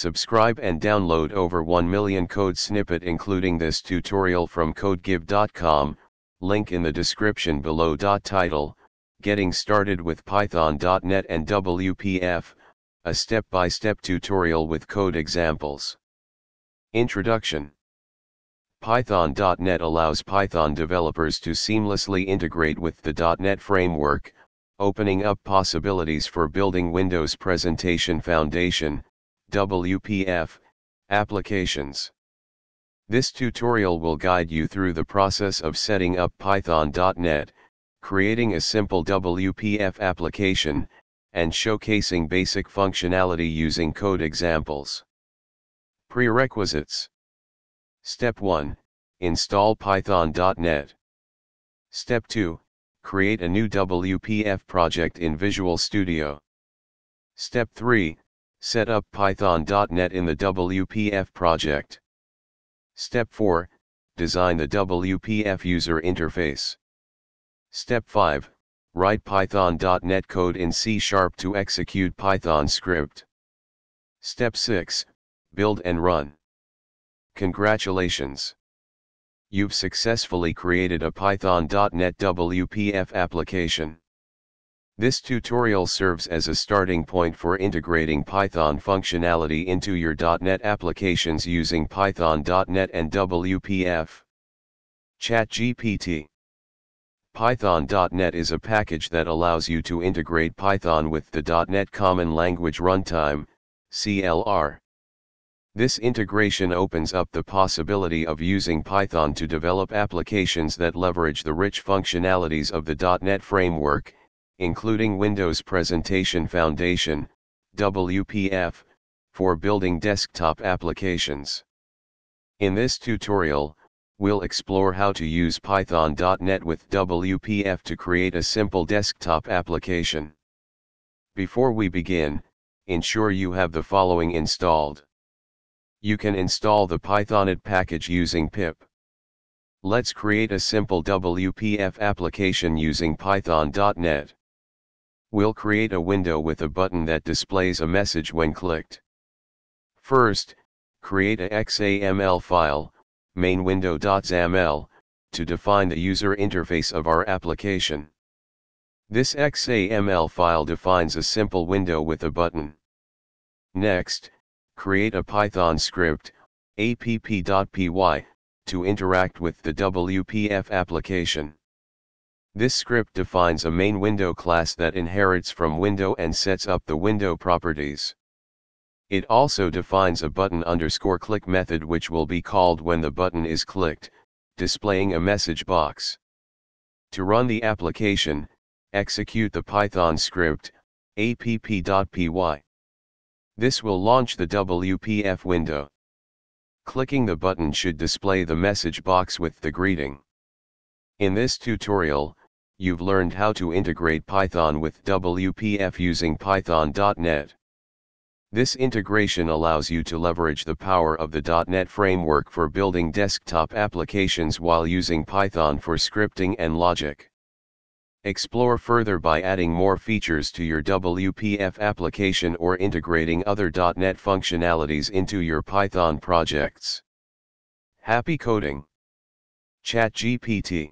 Subscribe and download over 1 million code snippet including this tutorial from CodeGive.com, link in the description below. Title, Getting Started with Python.NET and WPF, a step-by-step tutorial with code examples. Introduction. Python.NET allows Python developers to seamlessly integrate with the .NET framework, opening up possibilities for building Windows Presentation Foundation, WPF, applications. This tutorial will guide you through the process of setting up Python.NET, creating a simple WPF application, and showcasing basic functionality using code examples. Prerequisites. Step 1. Install Python.NET. Step 2. Create a new WPF project in Visual Studio. Step 3. Set up Python.NET in the WPF project. Step 4. Design the WPF user interface. Step 5. Write Python.NET code in C# to execute Python script. Step 6. Build and run. Congratulations! You've successfully created a Python.NET WPF application. This tutorial serves as a starting point for integrating Python functionality into your .NET applications using Python.NET and WPF. ChatGPT. Python.NET is a package that allows you to integrate Python with the .NET Common Language Runtime, CLR. This integration opens up the possibility of using Python to develop applications that leverage the rich functionalities of the .NET framework, including Windows Presentation Foundation, WPF, for building desktop applications. In this tutorial, we'll explore how to use Python.NET with WPF to create a simple desktop application. Before we begin, ensure you have the following installed. You can install the Python.NET package using pip. Let's create a simple WPF application using Python.NET. We'll create a window with a button that displays a message when clicked. First, create a XAML file, MainWindow.xaml, to define the user interface of our application. This XAML file defines a simple window with a button. Next, create a Python script, app.py, to interact with the WPF application. This script defines a main window class that inherits from window and sets up the window properties. It also defines a button_click method which will be called when the button is clicked, displaying a message box. To run the application, execute the Python script, app.py. This will launch the WPF window. Clicking the button should display the message box with the greeting. In this tutorial, you've learned how to integrate Python with WPF using Python.NET. This integration allows you to leverage the power of the .NET framework for building desktop applications while using Python for scripting and logic. Explore further by adding more features to your WPF application or integrating other .NET functionalities into your Python projects. Happy coding! ChatGPT.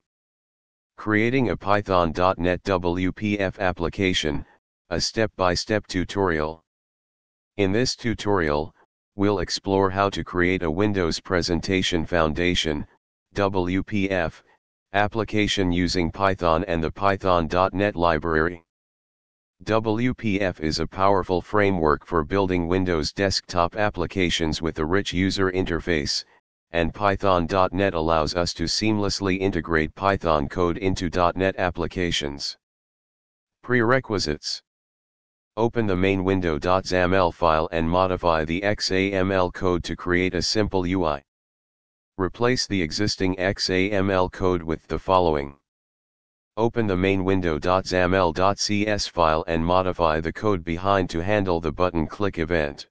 Creating a Python.NET WPF application, a step-by-step tutorial. In this tutorial, we'll explore how to create a Windows Presentation Foundation, WPF, application using Python and the Python.NET library. WPF is a powerful framework for building Windows desktop applications with a rich user interface, and Python.NET allows us to seamlessly integrate Python code into .NET applications. Prerequisites. Open the MainWindow.xaml file and modify the XAML code to create a simple UI. Replace the existing XAML code with the following. Open the MainWindow.xaml.cs file and modify the code behind to handle the button click event.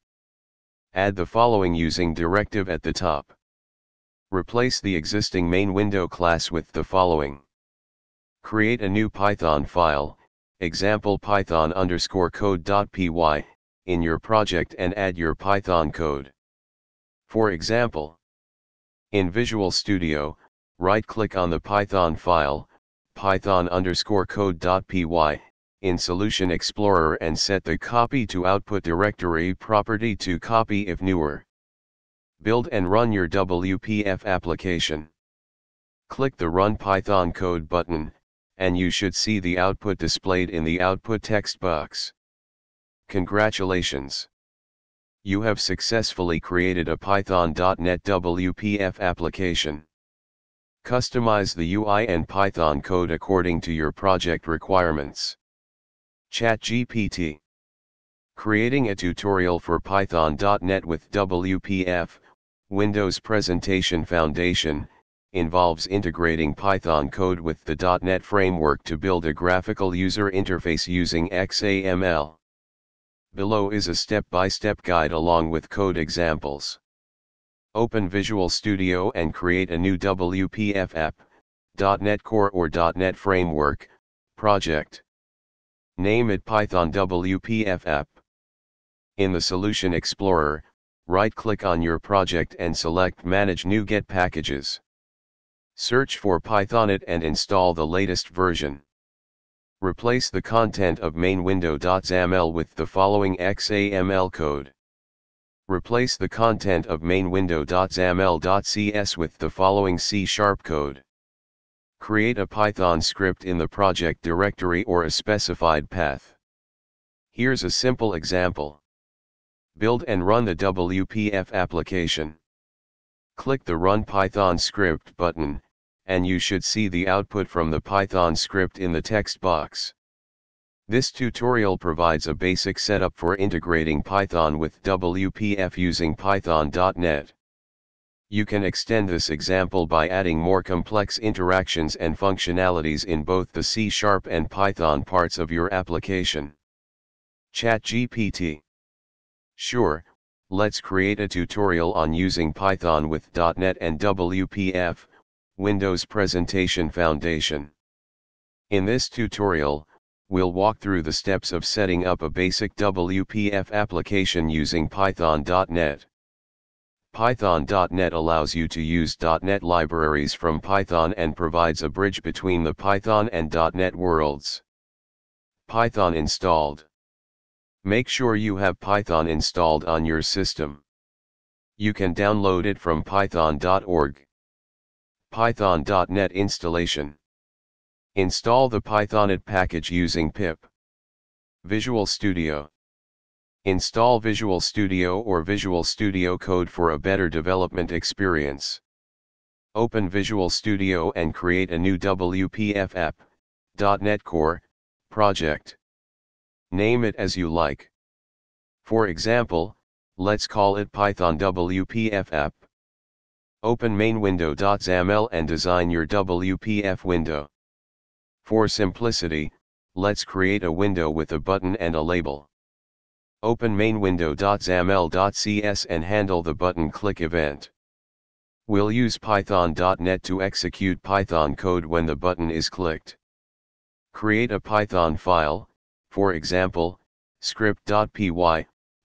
Add the following using directive at the top. Replace the existing MainWindow class with the following. Create a new Python file, example python_code.py, in your project and add your Python code. For example, in Visual Studio, right-click on the Python file, python_code.py, in Solution Explorer and set the copy to output directory property to copy if newer. Build and run your WPF application. Click the Run Python Code button, and you should see the output displayed in the output text box. Congratulations! You have successfully created a Python.NET WPF application. Customize the UI and Python code according to your project requirements. ChatGPT. Creating a tutorial for Python.NET with WPF, Windows Presentation Foundation, involves integrating Python code with the .NET framework to build a graphical user interface using XAML. Below is a step-by-step guide along with code examples. Open Visual Studio and create a new WPF app, .NET Core or .NET Framework, project. Name it Python WPF app. In the Solution Explorer, right-click on your project and select Manage NuGet Packages. Search for Python.NET and install the latest version. Replace the content of MainWindow.xaml with the following XAML code. Replace the content of MainWindow.xaml.cs with the following C# code. Create a Python script in the project directory or a specified path. Here's a simple example. Build and run the WPF application. Click the Run Python Script button, and you should see the output from the Python script in the text box. This tutorial provides a basic setup for integrating Python with WPF using Python.NET. You can extend this example by adding more complex interactions and functionalities in both the C# and Python parts of your application. ChatGPT. Sure, let's create a tutorial on using Python with .NET and WPF, Windows Presentation Foundation. In this tutorial, we'll walk through the steps of setting up a basic WPF application using Python.NET. Python.NET allows you to use .NET libraries from Python and provides a bridge between the Python and .NET worlds. Python installed. Make sure you have Python installed on your system. You can download it from python.org. Python.NET installation. Install the Python.NET package using pip. Visual Studio. Install Visual Studio or Visual Studio Code for a better development experience. Open Visual Studio and create a new WPF app, .NET Core, project. Name it as you like. For example, let's call it Python WPF app. Open MainWindow.xaml and design your WPF window. For simplicity, let's create a window with a button and a label. Open MainWindow.xaml.cs and handle the button click event. We'll use Python.NET to execute Python code when the button is clicked. Create a Python file, for example, script.py,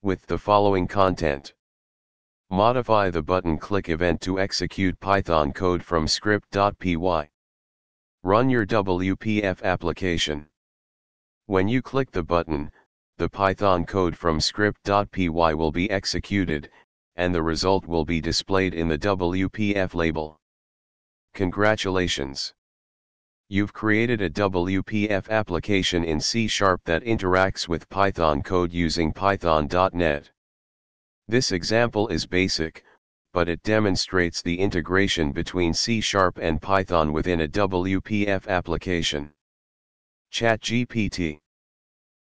with the following content. Modify the button click event to execute Python code from script.py. Run your WPF application. When you click the button, the Python code from script.py will be executed, and the result will be displayed in the WPF label. Congratulations! You've created a WPF application in C# that interacts with Python code using Python.NET. This example is basic, but it demonstrates the integration between C# and Python within a WPF application. ChatGPT.